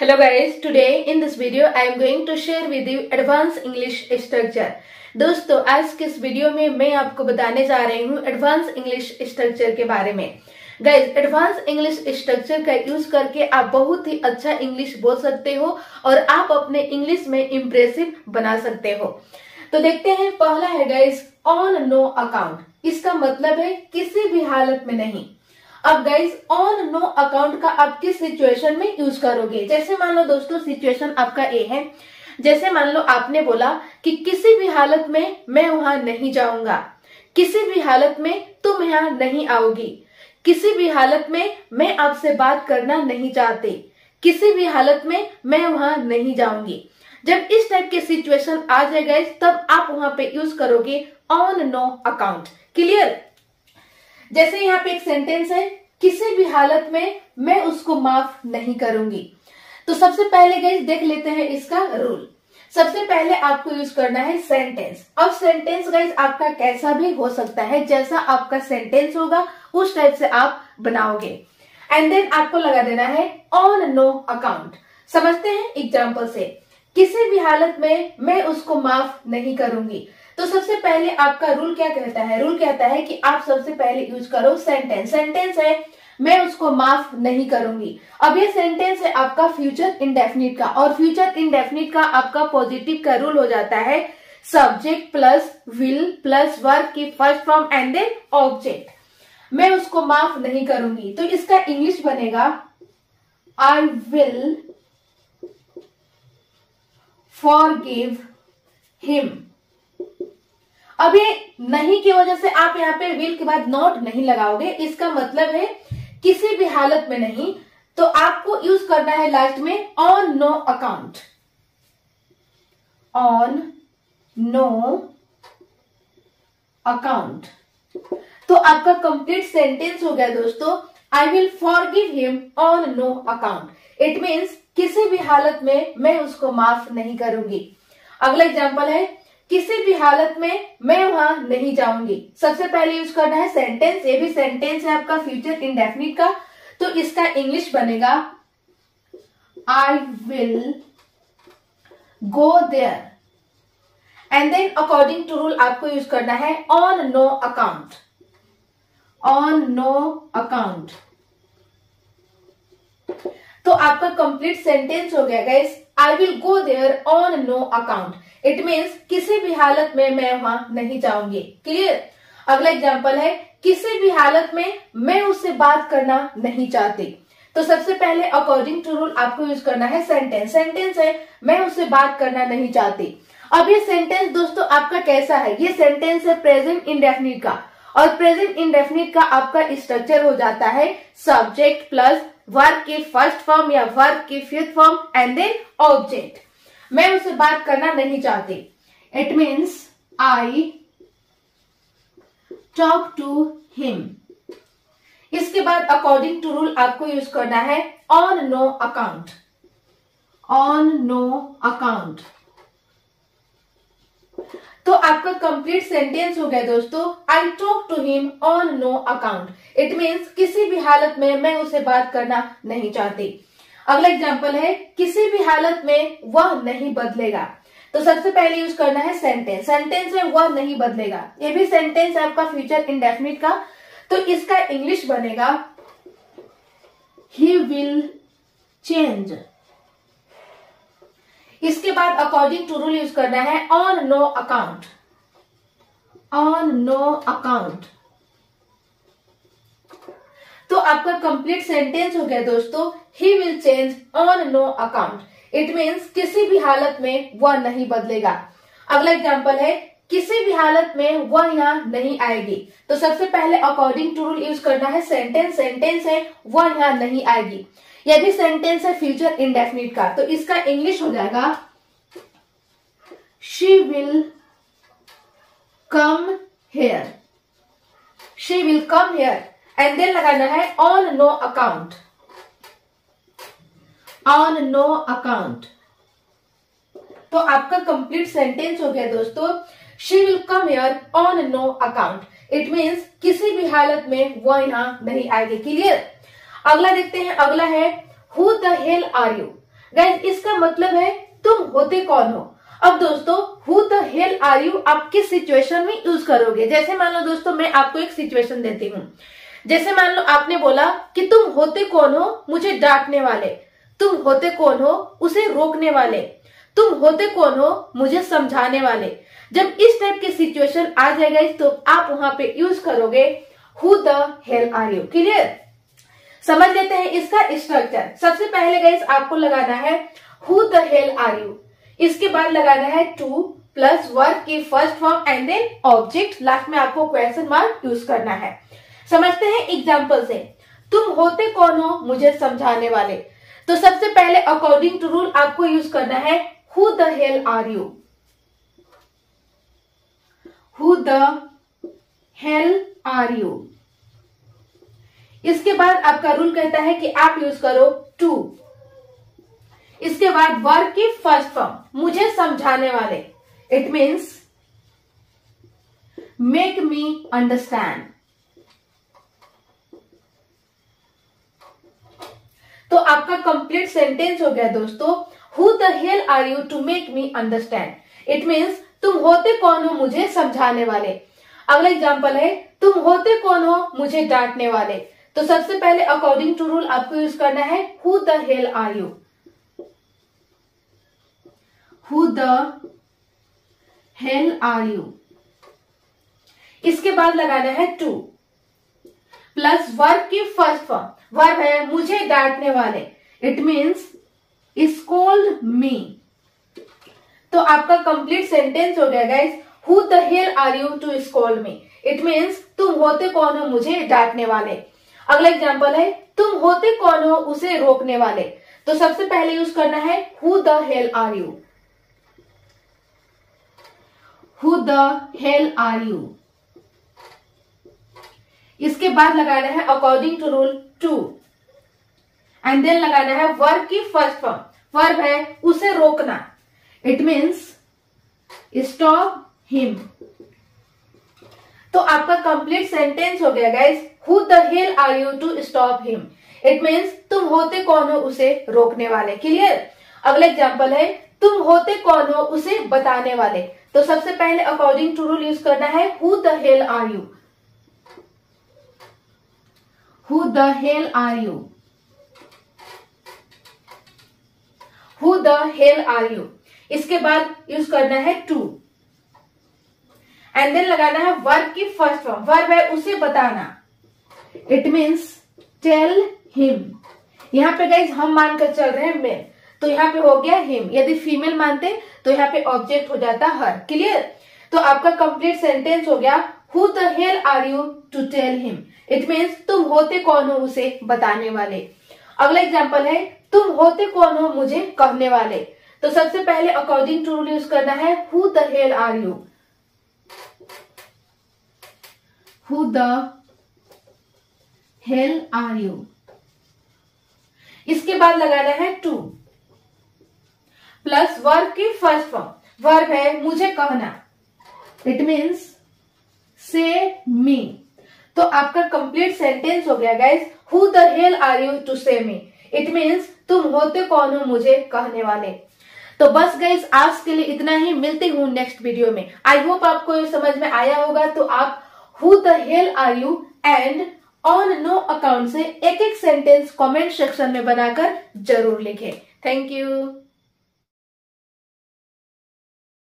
Hello guys, today in this video I am going to share with you advanced English structure। दोस्तों आज के इस video में मैं आपको बताने जा रही हूँ एडवांस इंग्लिश स्ट्रक्चर के बारे में। गाइज एडवांस इंग्लिश स्ट्रक्चर का यूज करके आप बहुत ही अच्छा इंग्लिश बोल सकते हो और आप अपने इंग्लिश में इम्प्रेसिव बना सकते हो। तो देखते हैं, पहला है गाइज ऑन नो अकाउंट। इसका मतलब है किसी भी हालत में नहीं। अब गाइज ऑन नो अकाउंट का आप किस सिचुएशन में यूज करोगे? जैसे मान लो दोस्तों सिचुएशन आपका ए है, जैसे मान लो आपने बोला कि किसी भी हालत में मैं वहां नहीं जाऊंगा, किसी भी हालत में तुम यहाँ नहीं आओगी, किसी भी हालत में मैं आपसे बात करना नहीं चाहती, किसी भी हालत में मैं वहां नहीं जाऊंगी। जब इस टाइप के सिचुएशन आ जाए गाइज तब आप वहां पे यूज करोगे ऑन नो अकाउंट। क्लियर? जैसे यहाँ पे एक सेंटेंस है, किसी भी हालत में मैं उसको माफ नहीं करूंगी। तो सबसे पहले गाइस देख लेते हैं इसका रूल। सबसे पहले आपको यूज करना है सेंटेंस। अब सेंटेंस गाइस आपका कैसा भी हो सकता है, जैसा आपका सेंटेंस होगा उस टाइप से आप बनाओगे। एंड देन आपको लगा देना है ऑन नो अकाउंट। समझते हैं एग्जाम्पल से, किसी भी हालत में मैं उसको माफ नहीं करूंगी। तो सबसे पहले आपका रूल क्या कहता है? रूल कहता है कि आप सबसे पहले यूज करो सेंटेंस। सेंटेंस है मैं उसको माफ नहीं करूंगी। अब ये सेंटेंस है आपका फ्यूचर इंडेफिनिट का, और फ्यूचर इंडेफिनिट का आपका पॉजिटिव का रूल हो जाता है subject plus will plus verb की first form and then object. मैं उसको माफ नहीं करूंगी, तो इसका इंग्लिश बनेगा आई विल फॉरगिव हिम। अब ये नहीं की वजह से आप यहाँ पे विल के बाद नॉट नहीं लगाओगे। इसका मतलब है किसी भी हालत में नहीं, तो आपको यूज करना है लास्ट में on no account. On no account, तो आपका कंप्लीट सेंटेंस हो गया दोस्तों, I will forgive him on no account. It means किसी भी हालत में मैं उसको माफ नहीं करूंगी। अगला एग्जाम्पल है किसी भी हालत में मैं वहां नहीं जाऊंगी। सबसे पहले यूज करना है सेंटेंस। ये भी सेंटेंस है आपका फ्यूचर इंडेफिनिट का, तो इसका इंग्लिश बनेगा I will go there. And then according to rule आपको यूज करना है on no account. On no account, तो आपका कंप्लीट सेंटेंस हो गया guys I will go there on no account. It means किसी भी हालत में मैं वहां नहीं जाऊंगी। क्लियर? अगला एग्जाम्पल है किसी भी हालत में मैं उससे बात करना नहीं चाहती। तो सबसे पहले अकॉर्डिंग टू रूल आपको यूज करना है सेंटेंस। सेंटेंस है मैं उससे बात करना नहीं चाहती। अब ये सेंटेंस दोस्तों आपका कैसा है? ये सेंटेंस है प्रेजेंट इंडेफिनिट का, और प्रेजेंट इंडेफिनिट का आपका स्ट्रक्चर हो जाता है सब्जेक्ट प्लस वर्ब की फर्स्ट फॉर्म या वर्ब की fifth form and then object. मैं उससे बात करना नहीं चाहती। It means I talk to him. इसके बाद अकॉर्डिंग टू रूल आपको यूज करना है on no account. On no account, तो आपका कंप्लीट सेंटेंस हो गया दोस्तों I talk to him on no account. It means किसी भी हालत में मैं उससे बात करना नहीं चाहती। अगला एग्जाम्पल है किसी भी हालत में वह नहीं बदलेगा। तो सबसे पहले यूज करना है सेंटेंस। सेंटेंस है वह नहीं बदलेगा। ये भी सेंटेंस है आपका फ्यूचर इंडेफिनिट का, तो इसका इंग्लिश बनेगा ही विल चेंज। इसके बाद अकॉर्डिंग टू रूल यूज करना है on no account. On no account, तो आपका कंप्लीट सेंटेंस हो गया दोस्तों he will change on no account. It means किसी भी हालत में वह नहीं बदलेगा। अगला एग्जाम्पल है किसी भी हालत में वह यहाँ नहीं आएगी। तो सबसे पहले अकॉर्डिंग टू रूल यूज करना है सेंटेंस। सेंटेंस है वह यहाँ नहीं आएगी। यह भी सेंटेंस है फ्यूचर इंडेफिनिट का, तो इसका इंग्लिश हो जाएगा she will come here. She will come here. And then लगाना है on no account. On no account, तो आपका कंप्लीट सेंटेंस हो गया दोस्तों she will come here on no account. It means किसी भी हालत में वह यहाँ नहीं आएगी। क्लियर? अगला देखते हैं, अगला है who the hell are you. Guys इसका मतलब है तुम होते कौन हो। अब दोस्तों who the hell are you आप किस सिचुएशन में यूज करोगे। जैसे मान लो दोस्तों मैं आपको एक सिचुएशन देती हूँ, जैसे मान लो आपने बोला कि तुम होते कौन हो मुझे डांटने वाले, तुम होते कौन हो उसे रोकने वाले, तुम होते कौन हो मुझे समझाने वाले। जब इस टाइप के सिचुएशन आ जाएगा तो आप वहां पे यूज करोगे who the hell are you. Clear, समझ लेते हैं इसका स्ट्रक्चर। सबसे पहले गाइस आपको लगाना है who the hell are you, इसके बाद लगाना है टू प्लस वर्ब की first form and then object, last में आपको क्वेश्चन मार्क यूज करना है। समझते हैं एग्जाम्पल से। तुम होते कौन हो मुझे समझाने वाले, तो सबसे पहले अकॉर्डिंग टू रूल आपको यूज करना है who the hell are you, who the hell are you. इसके बाद आपका रूल कहता है कि आप यूज करो टू, इसके बाद वर्ब की फर्स्ट फॉर्म मुझे समझाने वाले, it means make me understand. तो आपका कंप्लीट सेंटेंस हो गया दोस्तों, who the hell are you to make me understand, it means तुम होते कौन हो मुझे समझाने वाले। अगला एग्जाम्पल है तुम होते कौन हो मुझे डांटने वाले, तो सबसे पहले अकॉर्डिंग टू रूल आपको यूज करना है who the hell are you, who the hell are you. इसके बाद लगाना है टू प्लस वर्ब की फर्स्ट फॉर्म, वर्ब है मुझे डांटने वाले, इट मीन्स स्कोल्ड मी। तो आपका कंप्लीट सेंटेंस हो गया guys, who the hell are you to scold me, it means तुम होते कौन हो मुझे डांटने वाले। अगला एग्जाम्पल है तुम होते कौन हो उसे रोकने वाले, तो सबसे पहले यूज करना है who the hell are you, who the hell are you. इसके बाद लगाना है according to rule to and then लगाना है वर्ब की फर्स्ट फॉर्म, वर्ब है उसे रोकना, इट मीन्स स्टॉप हिम। तो आपका कंप्लीट सेंटेंस हो गया guys, who the hell are you to stop him, it means तुम होते कौन हो उसे रोकने वाले। क्लियर। अगला एग्जाम्पल है तुम होते कौन हो उसे बताने वाले, तो सबसे पहले अकॉर्डिंग टू रूल यूज करना है who the hell are you, who the hell are you, who the hell are you. इसके बाद यूज करना है टू एंड देन लगाना है वर्ब की फर्स्ट फॉर्म, वर्ब है उसे बताना, इट मीन्स टेल हिम। यहाँ पे गाइज हम मानकर चल रहे हैं मेल, तो यहाँ पे हो गया हिम, यदि फीमेल मानते तो यहाँ पे ऑब्जेक्ट हो जाता हर। क्लियर। तो आपका कंप्लीट सेंटेंस हो गया who the hell are you to tell him, it means तुम होते कौन हो उसे बताने वाले। अगला एग्जाम्पल है तुम होते कौन हो मुझे कहने वाले, तो सबसे पहले अकॉर्डिंग टू रूल यूज करना है who the hell are you, who the hell are you. इसके बाद लगाना है टू प्लस वर्ब की फर्स्ट फॉर्म, वर्ब है मुझे कहना, इट मीन्स से मी। तो आपका कंप्लीट सेंटेंस हो गया guys, who the hell are you to say me, it means तुम होते कौन हो मुझे कहने वाले। तो बस गाइज आज के लिए इतना ही, मिलती हूँ नेक्स्ट वीडियो में। आई होप आपको ये समझ में आया होगा। तो आप who the hell are you and on no account से एक एक सेंटेंस कमेंट सेक्शन में बनाकर जरूर लिखें। Thank you.